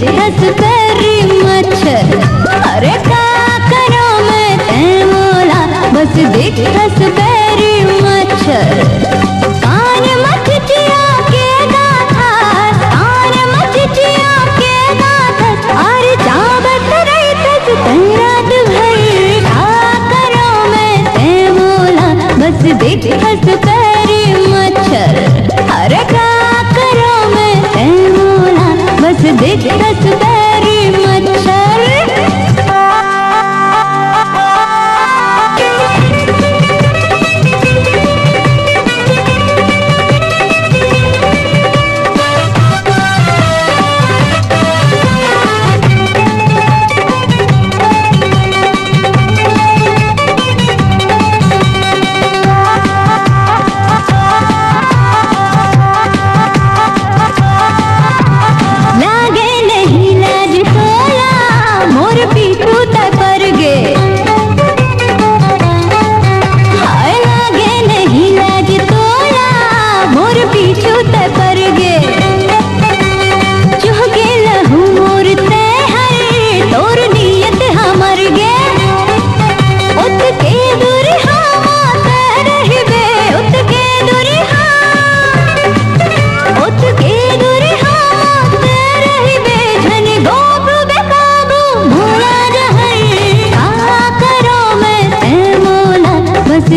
दिखत पैरी मच्छर, अरे का करो मैं ते मोला, बस दिखत पैरी मच्छर। दिखत पैरी मच्छर, अरे का करो मैं ते मोला, बस दिखत पैरी मच्छर।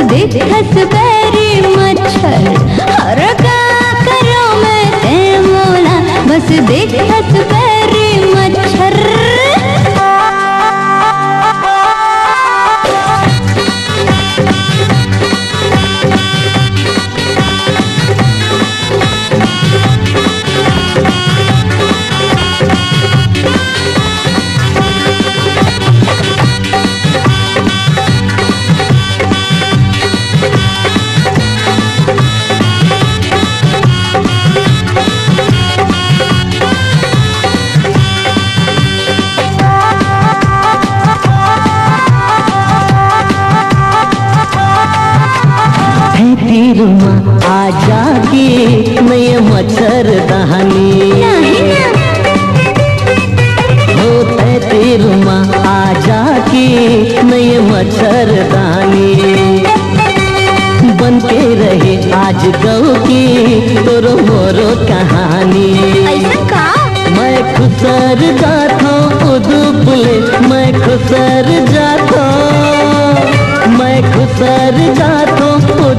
दिखत पैरी मच्छर, अरे का करो मैं ते मोला, बस दिखत पैरी मच्छर। आ जाके मैं मच्छर दहानी हो ते तिरुमा, आ जाके मैं मच्छर दहानी बन के रहे आज गौ की तोरो मोरो कहानी। मैं खुसर जाता उदू पुले, मैं खुसर जाता, मैं खुसर जाता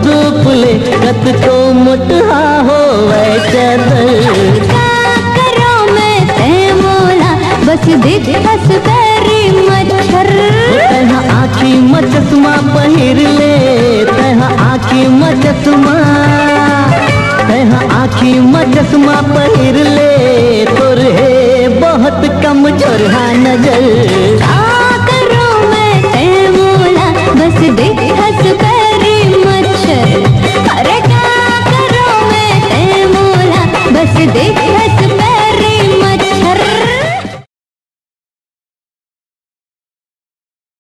दुपले कत को मुटहा हो चदर। का करो मैं ते मोला, बस दिखत पैरी मच्छर। तेहा आँखी में चश्मा पहिर ले, तेहा आँखी में चश्मा, तेहा आँखी में चश्मा पहिर ले, तोरे बहुत कमजोर है नजर।